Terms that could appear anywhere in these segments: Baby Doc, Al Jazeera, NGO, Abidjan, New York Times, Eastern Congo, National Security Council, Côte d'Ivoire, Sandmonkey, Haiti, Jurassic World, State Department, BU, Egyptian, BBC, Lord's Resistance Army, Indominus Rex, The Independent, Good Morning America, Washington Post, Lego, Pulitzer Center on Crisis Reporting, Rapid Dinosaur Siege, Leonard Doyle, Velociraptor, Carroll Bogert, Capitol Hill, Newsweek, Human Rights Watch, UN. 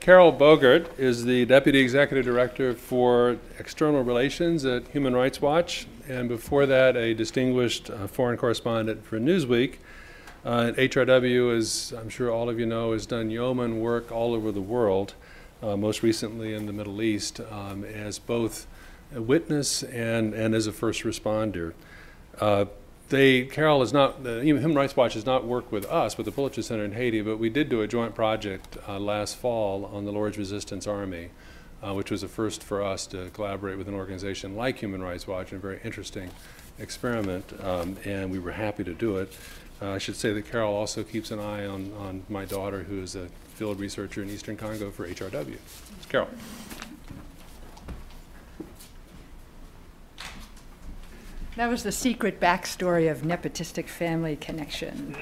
Carroll Bogert is the Deputy Executive Director for External Relations at Human Rights Watch, and before that, a distinguished foreign correspondent for Newsweek. HRW, as I'm sure all of you know, has done yeoman work all over the world, most recently in the Middle East, as both a witness and as a first responder. Carroll is not, Human Rights Watch has not worked with us, with the Pulitzer Center in Haiti, but we did do a joint project last fall on the Lord's Resistance Army, which was a first for us to collaborate with an organization like Human Rights Watch, and a very interesting experiment, and we were happy to do it. I should say that Carroll also keeps an eye on my daughter, who is a field researcher in Eastern Congo for HRW. It's Carroll. That was the secret backstory of nepotistic family connection,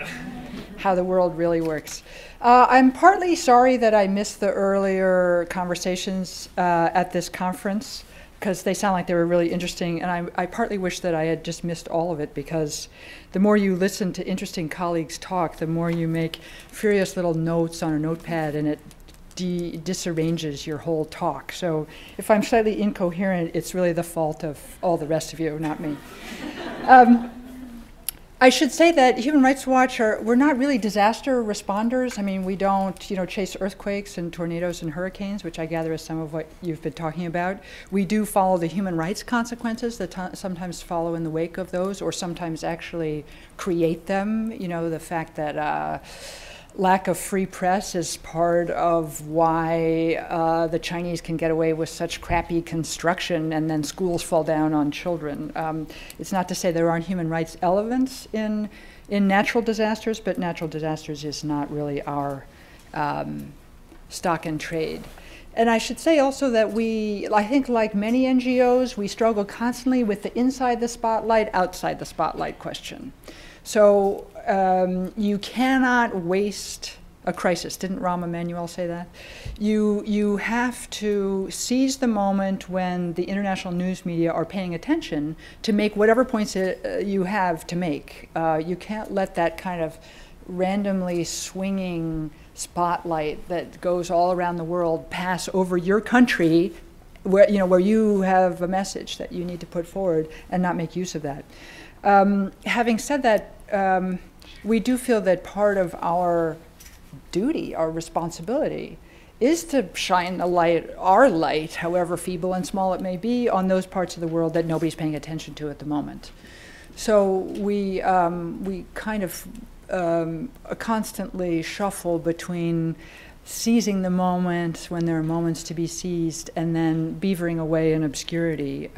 how the world really works. I'm partly sorry that I missed the earlier conversations at this conference, because they sound like they were really interesting, and I partly wish that I had just missed all of it, because the more you listen to interesting colleagues talk, the more you make furious little notes on a notepad, and it disarranges your whole talk. So if I'm slightly incoherent, it's really the fault of all the rest of you, not me. I should say that Human Rights Watch, we're not really disaster responders. I mean, we don't chase earthquakes and tornadoes and hurricanes, which I gather is some of what you've been talking about. We do follow the human rights consequences that sometimes follow in the wake of those, or sometimes actually create them. You know, the fact that lack of free press is part of why the Chinese can get away with such crappy construction, and then schools fall down on children. It's not to say there aren't human rights elements in natural disasters, but natural disasters is not really our stock and trade. And I should say also that I think like many NGOs, we struggle constantly with the inside the spotlight, outside the spotlight question. So you cannot waste a crisis. Didn't Rahm Emanuel say that? You have to seize the moment when the international news media are paying attention to make whatever points you have to make. You can't let that kind of randomly swinging spotlight that goes all around the world pass over your country, where you have a message that you need to put forward, and not make use of that. Having said that, we do feel that part of our duty, our responsibility, is to shine the light, our light, however feeble and small it may be, on those parts of the world that nobody's paying attention to at the moment. So we kind of constantly shuffle between seizing the moment when there are moments to be seized, and then beavering away in obscurity.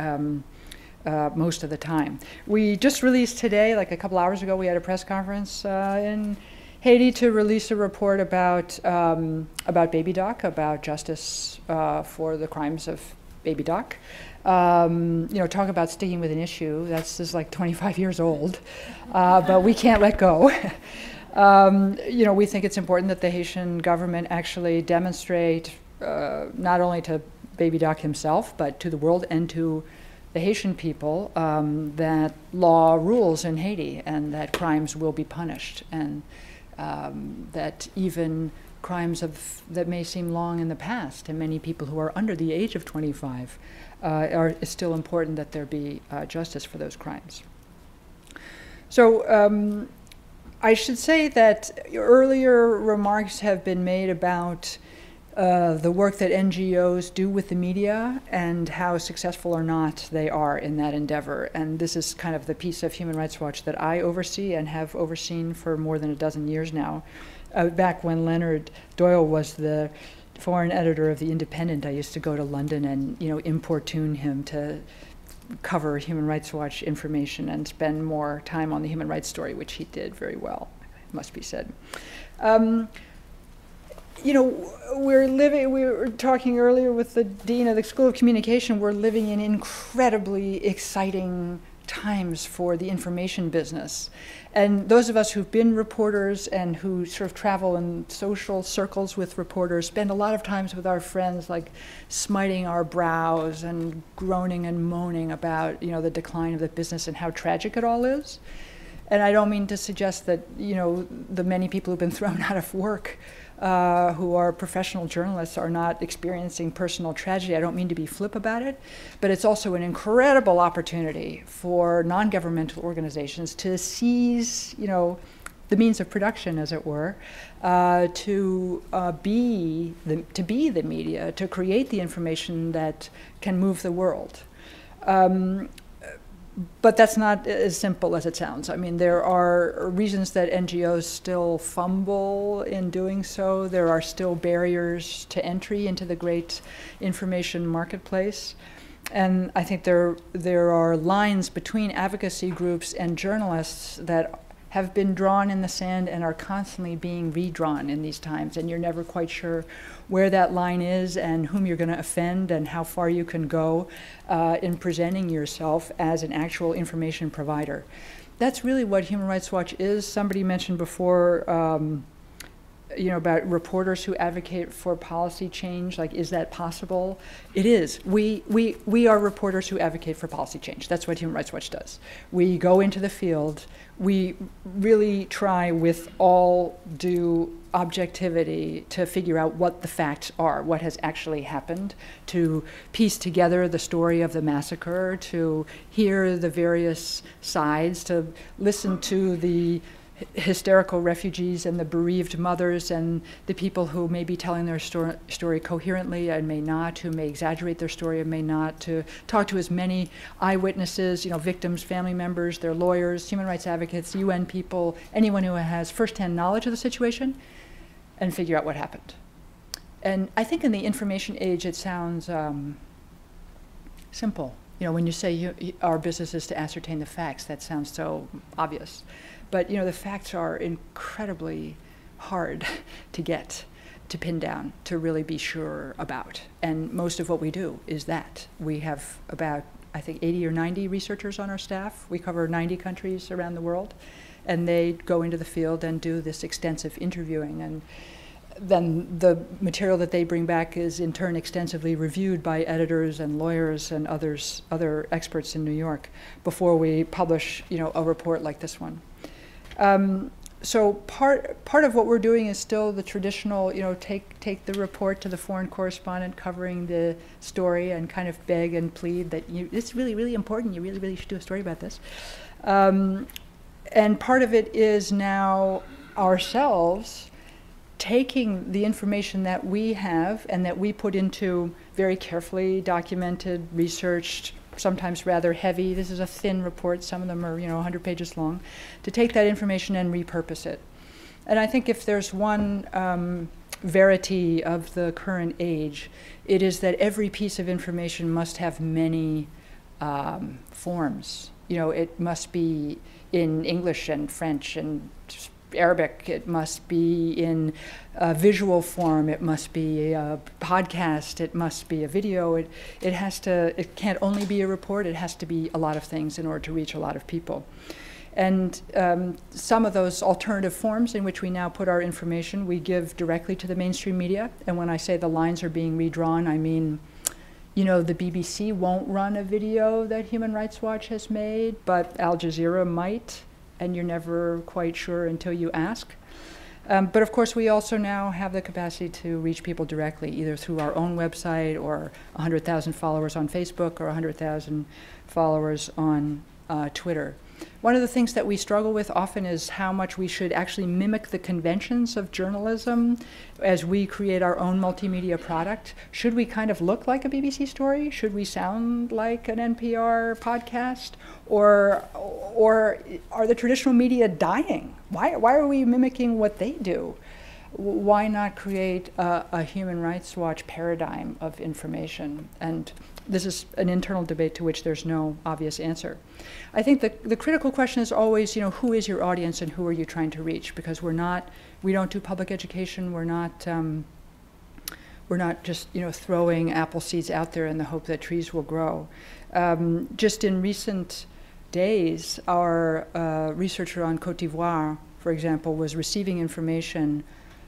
Most of the time. We just released today, like a couple hours ago, we had a press conference in Haiti to release a report about Baby Doc, about justice for the crimes of Baby Doc. Talk about sticking with an issue. That's just like 25 years old, but we can't let go. We think it's important that the Haitian government actually demonstrate not only to Baby Doc himself, but to the world and to the Haitian people, that law rules in Haiti, and that crimes will be punished, and that even crimes that may seem long in the past, and many people who are under the age of 25, it's still important that there be justice for those crimes. So I should say that earlier remarks have been made about the work that NGOs do with the media and how successful or not they are in that endeavor. And this is kind of the piece of Human Rights Watch that I oversee and have overseen for more than a dozen years now. Back when Leonard Doyle was the foreign editor of The Independent, I used to go to London and importune him to cover Human Rights Watch information and spend more time on the human rights story, which he did very well, it must be said. We were talking earlier with the Dean of the School of Communication, we're living in incredibly exciting times for the information business. And those of us who've been reporters and who sort of travel in social circles with reporters spend a lot of times with our friends like smiting our brows and groaning and moaning about the decline of the business and how tragic it all is. And I don't mean to suggest that the many people who've been thrown out of work who are professional journalists are not experiencing personal tragedy. I don't mean to be flip about it, but it's also an incredible opportunity for non-governmental organizations to seize, you know, the means of production, as it were, to be the media, to create the information that can move the world. But that's not as simple as it sounds. I mean, there are reasons that NGOs still fumble in doing so. There are still barriers to entry into the great information marketplace. And I think there are lines between advocacy groups and journalists that have been drawn in the sand and are constantly being redrawn in these times, and you're never quite sure where that line is and whom you're going to offend and how far you can go in presenting yourself as an actual information provider. That's really what Human Rights Watch is. Somebody mentioned before you know, about reporters who advocate for policy change, like, is that possible? It is. We are reporters who advocate for policy change. That's what Human Rights Watch does. We go into the field. We really try with all due objectivity to figure out what the facts are, what has actually happened, to piece together the story of the massacre, to hear the various sides, to listen to the hysterical refugees and the bereaved mothers and the people who may be telling their story coherently and may not, who may exaggerate their story and may not, to talk to as many eyewitnesses, you know, victims, family members, their lawyers, human rights advocates, UN people, anyone who has firsthand knowledge of the situation, and figure out what happened. And I think in the information age it sounds simple. You know, when you say our business is to ascertain the facts, that sounds so obvious. But, you know, the facts are incredibly hard to get, to pin down, to really be sure about. And most of what we do is that. We have about, I think, 80 or 90 researchers on our staff. We cover 90 countries around the world. And they go into the field and do this extensive interviewing. And then the material that they bring back is, in turn, extensively reviewed by editors and lawyers and other experts in New York before we publish, you know, a report like this one. So part of what we're doing is still the traditional, you know, take the report to the foreign correspondent covering the story and kind of beg and plead that it's really, really important. You really, really should do a story about this. And part of it is now ourselves taking the information that we have and that we put into very carefully documented, researched, sometimes rather heavy. This is a thin report. Some of them are, you know, 100 pages long, to take that information and repurpose it. And I think if there's one verity of the current age, it is that every piece of information must have many forms. You know, it must be in English and French and Arabic, it must be in visual form, it must be a podcast, it must be a video, it can't only be a report, it has to be a lot of things in order to reach a lot of people. And some of those alternative forms in which we now put our information, we give directly to the mainstream media. And when I say the lines are being redrawn, I mean, you know, the BBC won't run a video that Human Rights Watch has made, but Al Jazeera might. And you're never quite sure until you ask. But of course, we also now have the capacity to reach people directly, either through our own website or 100,000 followers on Facebook or 100,000 followers on Twitter. One of the things that we struggle with often is how much we should actually mimic the conventions of journalism as we create our own multimedia product. Should we kind of look like a BBC story? Should we sound like an NPR podcast? Or are the traditional media dying? Why are we mimicking what they do? Why not create a Human Rights Watch paradigm of information? And this is an internal debate to which there's no obvious answer. I think the critical question is always, you know, who is your audience and who are you trying to reach? Because we don't do public education. We're not just, you know, throwing apple seeds out there in the hope that trees will grow. Just in recent days, our researcher on Côte d'Ivoire, for example, was receiving information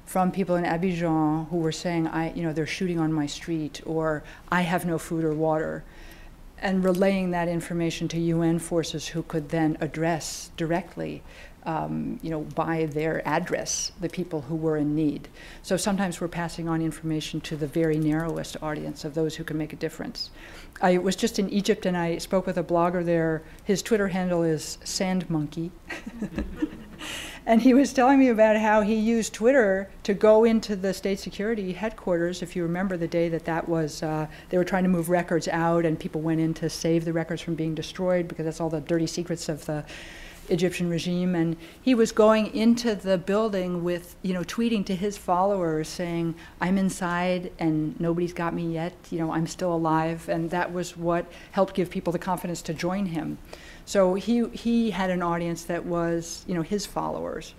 from people in Abidjan who were saying, you know, they're shooting on my street, or I have no food or water, and relaying that information to UN forces who could then address directly by their address, the people who were in need. So sometimes we're passing on information to the very narrowest audience of those who can make a difference. I was just in Egypt and I spoke with a blogger there. His Twitter handle is Sandmonkey. And he was telling me about how he used Twitter to go into the state security headquarters. If you remember the day that was, they were trying to move records out and people went in to save the records from being destroyed because that's all the dirty secrets of the Egyptian regime. And he was going into the building with, tweeting to his followers saying, I'm inside and nobody's got me yet, I'm still alive. And that was what helped give people the confidence to join him. So he had an audience that was, his followers.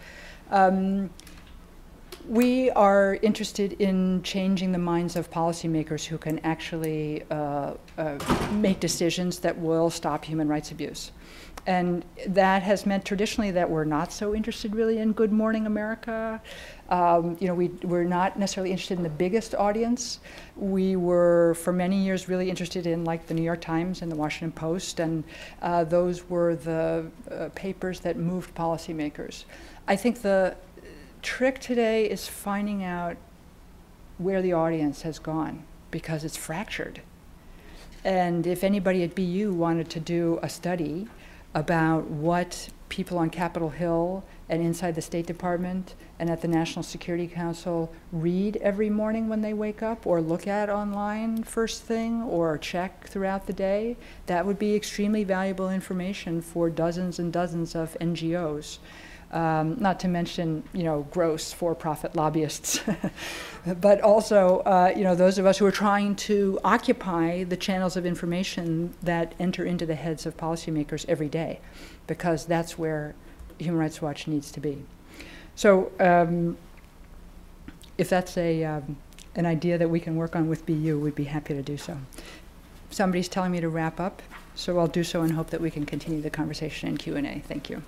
We are interested in changing the minds of policymakers who can actually make decisions that will stop human rights abuse. And that has meant traditionally that we're not so interested really in Good Morning America. We're not necessarily interested in the biggest audience. We were, for many years, really interested in like the New York Times and the Washington Post, and those were the papers that moved policymakers. I think the trick today is finding out where the audience has gone, because it's fractured. And if anybody at BU wanted to do a study about what people on Capitol Hill and inside the State Department and at the National Security Council read every morning when they wake up, or look at online first thing, or check throughout the day, that would be extremely valuable information for dozens and dozens of NGOs. Not to mention, gross for-profit lobbyists, but also, those of us who are trying to occupy the channels of information that enter into the heads of policymakers every day, because that's where Human Rights Watch needs to be. So, if that's an idea that we can work on with BU, we'd be happy to do so. Somebody's telling me to wrap up, so I'll do so and hope that we can continue the conversation in Q&A. Thank you.